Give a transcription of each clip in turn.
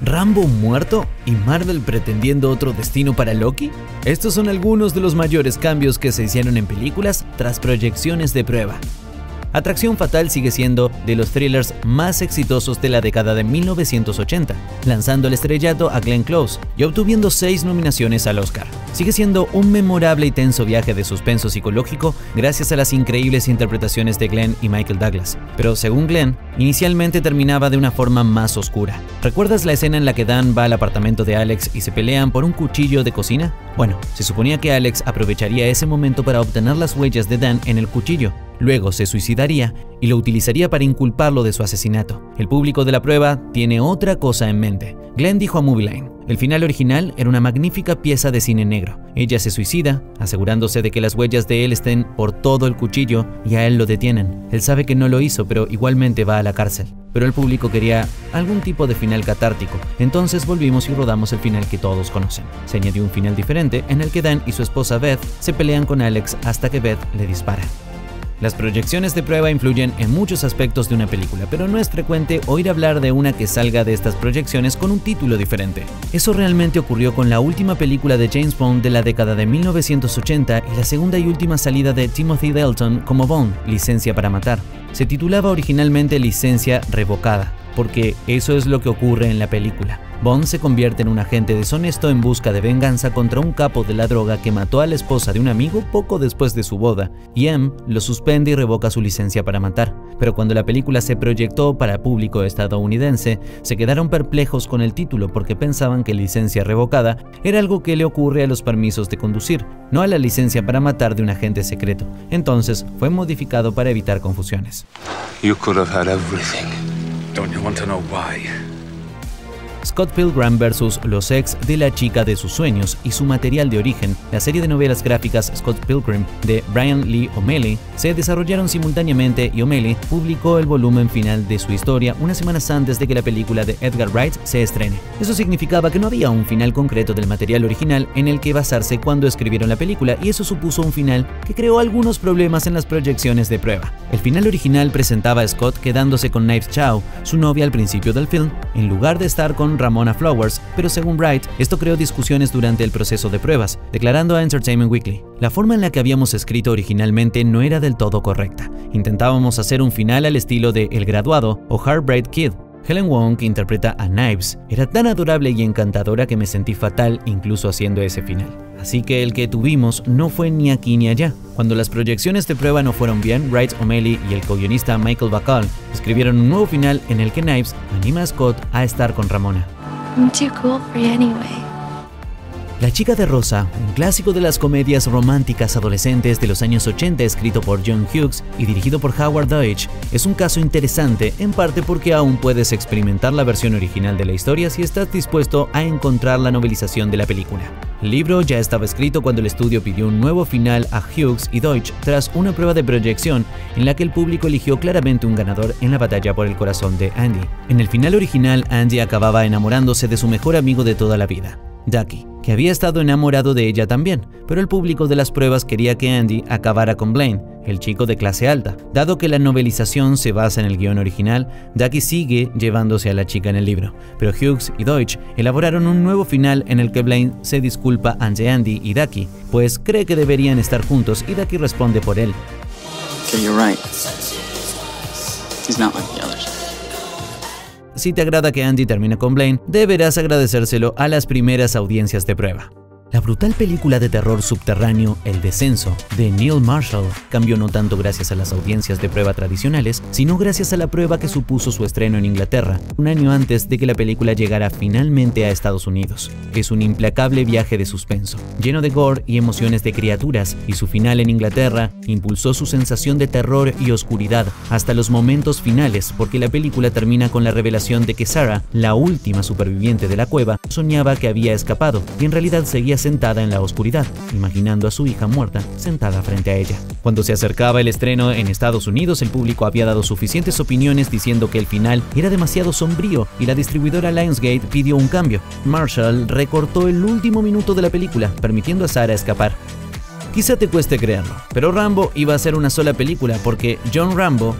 ¿Rambo muerto y Marvel pretendiendo otro destino para Loki? Estos son algunos de los mayores cambios que se hicieron en películas tras proyecciones de prueba. Atracción Fatal sigue siendo de los thrillers más exitosos de la década de 1980, lanzando al estrellato a Glenn Close y obtuviendo 6 nominaciones al Oscar. Sigue siendo un memorable y tenso viaje de suspenso psicológico gracias a las increíbles interpretaciones de Glenn y Michael Douglas, pero según Glenn, inicialmente terminaba de una forma más oscura. ¿Recuerdas la escena en la que Dan va al apartamento de Alex y se pelean por un cuchillo de cocina? Bueno, se suponía que Alex aprovecharía ese momento para obtener las huellas de Dan en el cuchillo. Luego se suicidaría y lo utilizaría para inculparlo de su asesinato. El público de la prueba tiene otra cosa en mente. Glenn dijo a Movieline: el final original era una magnífica pieza de cine negro. Ella se suicida, asegurándose de que las huellas de él estén por todo el cuchillo y a él lo detienen. Él sabe que no lo hizo, pero igualmente va a la cárcel. Pero el público quería algún tipo de final catártico, entonces volvimos y rodamos el final que todos conocen. Se añadió un final diferente en el que Dan y su esposa Beth se pelean con Alex hasta que Beth le dispara. Las proyecciones de prueba influyen en muchos aspectos de una película, pero no es frecuente oír hablar de una que salga de estas proyecciones con un título diferente. Eso realmente ocurrió con la última película de James Bond de la década de 1980 y la segunda y última salida de Timothy Dalton como Bond, Licencia para matar. Se titulaba originalmente Licencia Revocada, porque eso es lo que ocurre en la película. Bond se convierte en un agente deshonesto en busca de venganza contra un capo de la droga que mató a la esposa de un amigo poco después de su boda, y M lo suspende y revoca su licencia para matar. Pero cuando la película se proyectó para público estadounidense, se quedaron perplejos con el título porque pensaban que licencia revocada era algo que le ocurre a los permisos de conducir, no a la licencia para matar de un agente secreto. Entonces fue modificado para evitar confusiones. You could have had everything. Don't you want to know why? Scott Pilgrim vs. Los Ex de La Chica de sus Sueños y su material de origen, la serie de novelas gráficas Scott Pilgrim de Brian Lee O'Malley, se desarrollaron simultáneamente y O'Malley publicó el volumen final de su historia unas semanas antes de que la película de Edgar Wright se estrene. Eso significaba que no había un final concreto del material original en el que basarse cuando escribieron la película, y eso supuso un final que creó algunos problemas en las proyecciones de prueba. El final original presentaba a Scott quedándose con Knives Chow, su novia al principio del film, en lugar de estar con Ramona Flowers, pero según Wright, esto creó discusiones durante el proceso de pruebas, declarando a Entertainment Weekly: la forma en la que habíamos escrito originalmente no era del todo correcta. Intentábamos hacer un final al estilo de El graduado o Heartbreak Kid. Helen Wong, que interpreta a Knives, era tan adorable y encantadora que me sentí fatal incluso haciendo ese final. Así que el que tuvimos no fue ni aquí ni allá. Cuando las proyecciones de prueba no fueron bien, Wright, O'Malley y el co-guionista Michael Douglas escribieron un nuevo final en el que Knives anima a Scott a estar con Ramona. I'm too cool for you anyway. La Chica de Rosa, un clásico de las comedias románticas adolescentes de los años 80 escrito por John Hughes y dirigido por Howard Deutsch, es un caso interesante en parte porque aún puedes experimentar la versión original de la historia si estás dispuesto a encontrar la novelización de la película. El libro ya estaba escrito cuando el estudio pidió un nuevo final a Hughes y Deutsch tras una prueba de proyección en la que el público eligió claramente un ganador en la batalla por el corazón de Andy. En el final original, Andy acababa enamorándose de su mejor amigo de toda la vida, Ducky, que había estado enamorado de ella también, pero el público de las pruebas quería que Andy acabara con Blaine, el chico de clase alta. Dado que la novelización se basa en el guión original, Ducky sigue llevándose a la chica en el libro, pero Hughes y Deutsch elaboraron un nuevo final en el que Blaine se disculpa ante Andy y Ducky, pues cree que deberían estar juntos y Ducky responde por él. Okay, you're right. He's not like the others. Si te agrada que Andy termine con Blaine, deberás agradecérselo a las primeras audiencias de prueba. La brutal película de terror subterráneo El Descenso, de Neil Marshall, cambió no tanto gracias a las audiencias de prueba tradicionales, sino gracias a la prueba que supuso su estreno en Inglaterra, un año antes de que la película llegara finalmente a Estados Unidos. Es un implacable viaje de suspenso, lleno de gore y emociones de criaturas, y su final en Inglaterra impulsó su sensación de terror y oscuridad hasta los momentos finales, porque la película termina con la revelación de que Sarah, la última superviviente de la cueva, soñaba que había escapado, y en realidad seguía sentada en la oscuridad, imaginando a su hija muerta sentada frente a ella. Cuando se acercaba el estreno en Estados Unidos, el público había dado suficientes opiniones diciendo que el final era demasiado sombrío y la distribuidora Lionsgate pidió un cambio. Marshall recortó el último minuto de la película, permitiendo a Sarah escapar. Quizá te cueste creerlo, pero Rambo iba a ser una sola película porque John Rambo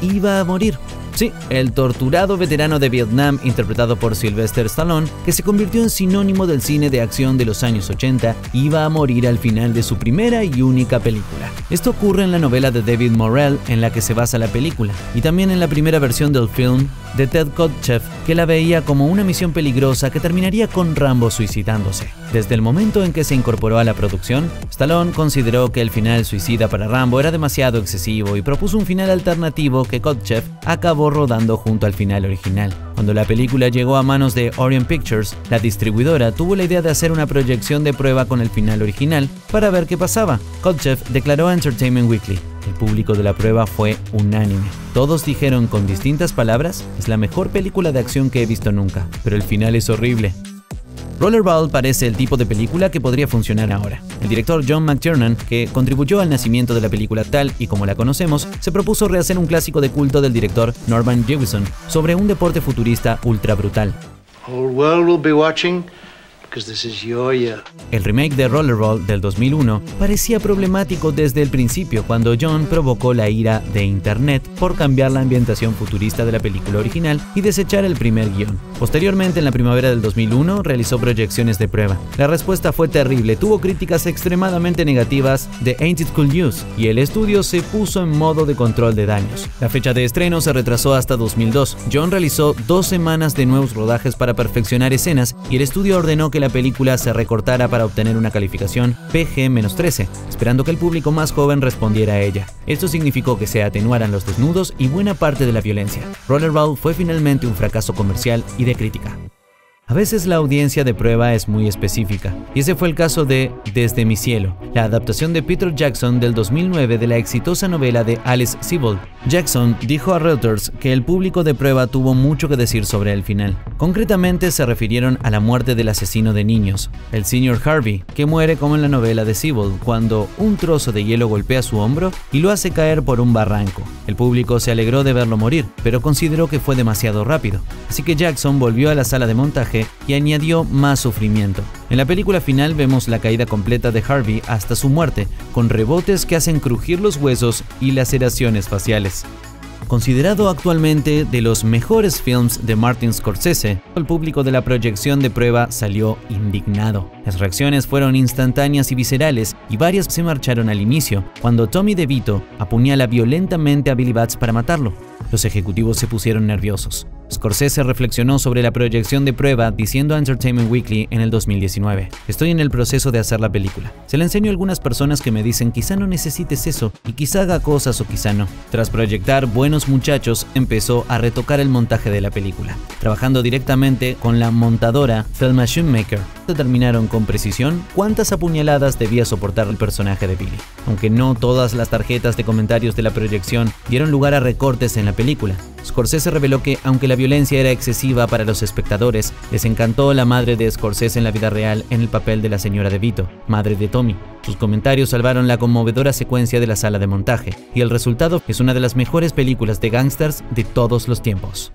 iba a morir. Sí, el torturado veterano de Vietnam interpretado por Sylvester Stallone, que se convirtió en sinónimo del cine de acción de los años 80, iba a morir al final de su primera y única película. Esto ocurre en la novela de David Morrell en la que se basa la película, y también en la primera versión del film de Ted Kotcheff, que la veía como una misión peligrosa que terminaría con Rambo suicidándose. Desde el momento en que se incorporó a la producción, Stallone consideró que el final suicida para Rambo era demasiado excesivo y propuso un final alternativo que Kotcheff acabó rodando junto al final original. Cuando la película llegó a manos de Orion Pictures, la distribuidora tuvo la idea de hacer una proyección de prueba con el final original para ver qué pasaba. Kotcheff declaró a Entertainment Weekly: el público de la prueba fue unánime. Todos dijeron con distintas palabras: es la mejor película de acción que he visto nunca, pero el final es horrible. Rollerball parece el tipo de película que podría funcionar ahora. El director John McTiernan, que contribuyó al nacimiento de la película tal y como la conocemos, se propuso rehacer un clásico de culto del director Norman Jewison sobre un deporte futurista ultra brutal. El remake de Rollerball del 2001 parecía problemático desde el principio, cuando John provocó la ira de Internet por cambiar la ambientación futurista de la película original y desechar el primer guión. Posteriormente, en la primavera del 2001, realizó proyecciones de prueba. La respuesta fue terrible, tuvo críticas extremadamente negativas de Ain't It Cool News y el estudio se puso en modo de control de daños. La fecha de estreno se retrasó hasta 2002. John realizó 2 semanas de nuevos rodajes para perfeccionar escenas y el estudio ordenó que la película se recortara para obtener una calificación PG-13, esperando que el público más joven respondiera a ella. Esto significó que se atenuaran los desnudos y buena parte de la violencia. Rollerball fue finalmente un fracaso comercial y de crítica. A veces la audiencia de prueba es muy específica, y ese fue el caso de Desde mi Cielo, la adaptación de Peter Jackson del 2009 de la exitosa novela de Alice Siebold. Jackson dijo a Reuters que el público de prueba tuvo mucho que decir sobre el final. Concretamente se refirieron a la muerte del asesino de niños, el señor Harvey, que muere como en la novela de Siebold, cuando un trozo de hielo golpea su hombro y lo hace caer por un barranco. El público se alegró de verlo morir, pero consideró que fue demasiado rápido, así que Jackson volvió a la sala de montaje y añadió más sufrimiento. En la película final vemos la caída completa de Harvey hasta su muerte, con rebotes que hacen crujir los huesos y laceraciones faciales. Considerado actualmente de los mejores films de Martin Scorsese, el público de la proyección de prueba salió indignado. Las reacciones fueron instantáneas y viscerales, y varias se marcharon al inicio, cuando Tommy DeVito apuñala violentamente a Billy Bats para matarlo. Los ejecutivos se pusieron nerviosos. Scorsese reflexionó sobre la proyección de prueba diciendo a Entertainment Weekly en el 2019: estoy en el proceso de hacer la película. Se la enseño a algunas personas que me dicen quizá no necesites eso y quizá haga cosas o quizá no. Tras proyectar Buenos Muchachos, empezó a retocar el montaje de la película, trabajando directamente con la montadora Thelma Schoonmaker. Determinaron con precisión cuántas apuñaladas debía soportar el personaje de Billy. Aunque no todas las tarjetas de comentarios de la proyección dieron lugar a recortes en la película, Scorsese reveló que, aunque la violencia era excesiva para los espectadores, les encantó la madre de Scorsese en la vida real en el papel de la señora DeVito, madre de Tommy. Sus comentarios salvaron la conmovedora secuencia de la sala de montaje, y el resultado es una de las mejores películas de gángsters de todos los tiempos.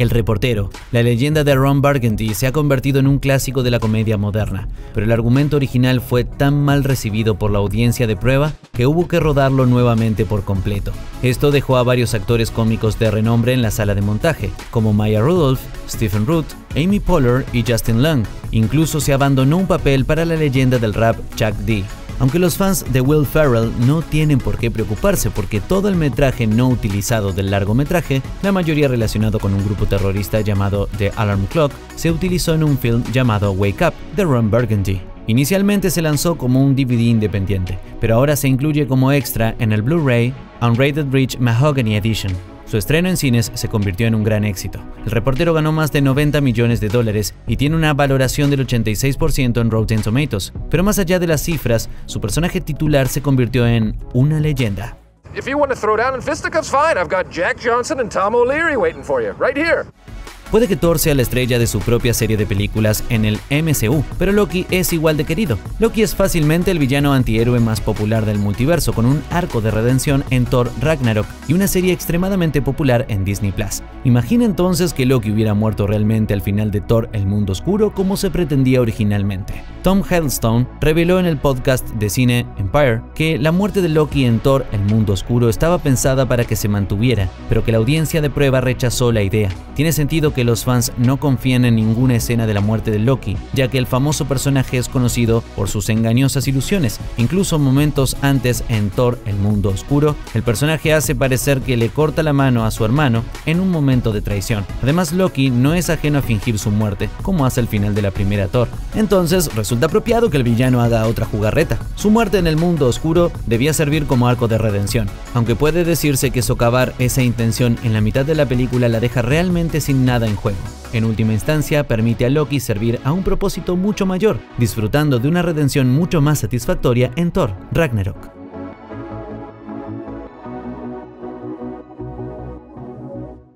El reportero, la leyenda de Ron Burgundy, se ha convertido en un clásico de la comedia moderna, pero el argumento original fue tan mal recibido por la audiencia de prueba que hubo que rodarlo nuevamente por completo. Esto dejó a varios actores cómicos de renombre en la sala de montaje, como Maya Rudolph, Stephen Root, Amy Poehler y Justin Long. Incluso se abandonó un papel para la leyenda del rap Chuck D. Aunque los fans de Will Ferrell no tienen por qué preocuparse, porque todo el metraje no utilizado del largometraje, la mayoría relacionado con un grupo terrorista llamado The Alarm Clock, se utilizó en un film llamado Wake Up, de Ron Burgundy. Inicialmente se lanzó como un DVD independiente, pero ahora se incluye como extra en el Blu-ray Unrated Rich Mahogany Edition. Su estreno en cines se convirtió en un gran éxito. El reportero ganó más de $90 millones y tiene una valoración del 86% en Rotten Tomatoes. Pero más allá de las cifras, su personaje titular se convirtió en una leyenda. Puede que Thor sea la estrella de su propia serie de películas en el MCU, pero Loki es igual de querido. Loki es fácilmente el villano antihéroe más popular del multiverso, con un arco de redención en Thor Ragnarok y una serie extremadamente popular en Disney Plus. Imagina entonces que Loki hubiera muerto realmente al final de Thor El Mundo Oscuro como se pretendía originalmente. Tom Hiddleston reveló en el podcast de cine Empire que la muerte de Loki en Thor El Mundo Oscuro estaba pensada para que se mantuviera, pero que la audiencia de prueba rechazó la idea. Tiene sentido que los fans no confían en ninguna escena de la muerte de Loki, ya que el famoso personaje es conocido por sus engañosas ilusiones. Incluso momentos antes en Thor El Mundo Oscuro, el personaje hace parecer que le corta la mano a su hermano en un momento de traición. Además, Loki no es ajeno a fingir su muerte, como hace al final de la primera Thor. Entonces, resulta apropiado que el villano haga otra jugarreta. Su muerte en el mundo oscuro debía servir como arco de redención, aunque puede decirse que socavar esa intención en la mitad de la película la deja realmente sin nada en juego. En última instancia, permite a Loki servir a un propósito mucho mayor, disfrutando de una redención mucho más satisfactoria en Thor Ragnarok.